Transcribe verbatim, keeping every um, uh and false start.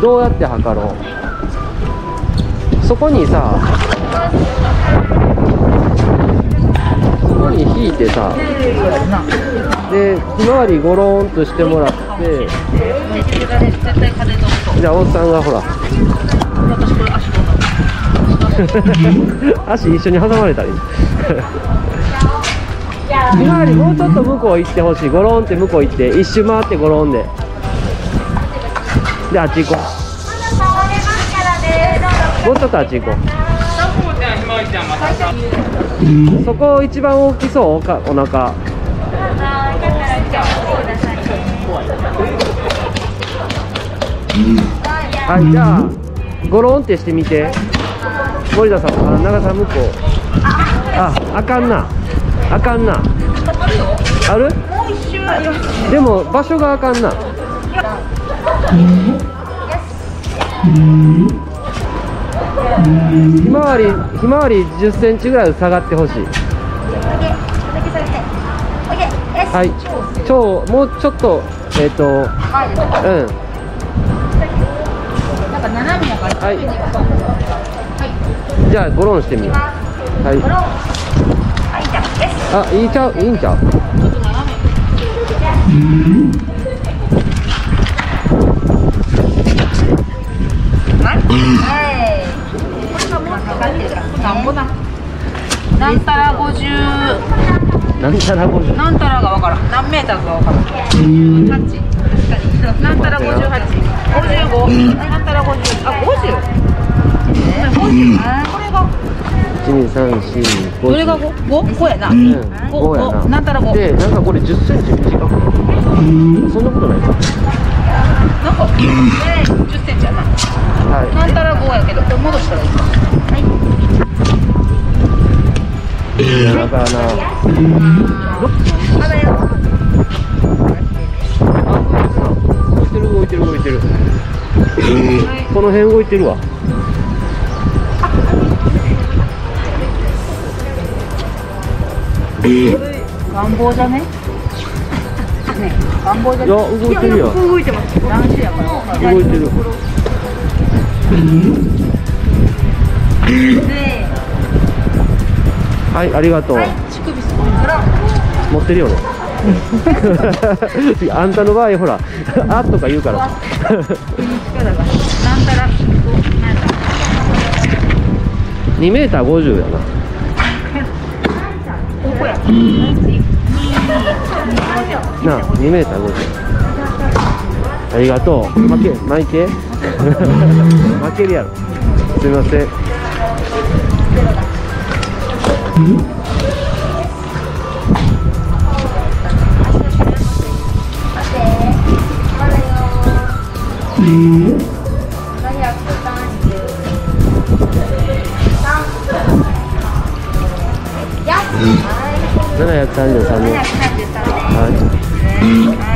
どうやって測ろう。そこにさ、そこに引いてさ、でひまわりゴローンとしてもらって、じゃあおっさんがほら足一緒に挟まれたりひまわりもうちょっと向こう行ってほしい。ゴロンって向こう行って一周回ってゴロンで、であっち行こう。もうちょっとあっち行こう。そこ一番大きそう、おかお腹。はい、じゃあゴロンってしてみて。森田さん真ん中さん向こう。あ、あかんなあかんな。ある？でも場所があかんな。ひまわりひまわりじゅっセンチぐらい下がってほしい。はい。超もうちょっとえっとうん。はい。じゃあゴロンしてみよう。はい。あ、いいちゃう、いいんちゃう。なんたら五十。なんたら五十。なんたらがわからん。何メーターがわからん。八。なんたら五十八。五十五。なんたら五十。あ、五十。五十。あ、これが。いち、に、さん、よん、ご。どれが ご？ ごやな。ご、なんたらご。で、なんかこれじゅっセンチ短く。そんなことないか。なんかじゅっセンチやな。はい。なんたらごやけど、これ戻したらいいか。はい。いや、だからな。まだよ。あ、動いてる動いてる動いてる。この辺動いてるわ。願望じゃね？ね、願望じゃね？いや、動いてるよ。動いてます。男子やから。動いてる。はい、ありがとう。乳首すごいから。持ってるよね。あんたの場合、ほら、あとか言うから。なんたら、にメーターごじゅうやな。なにメーターごじゅう。ありがとう。負け巻いて負けるやろ。すみません。ななひゃくさんじゅうさん。はい。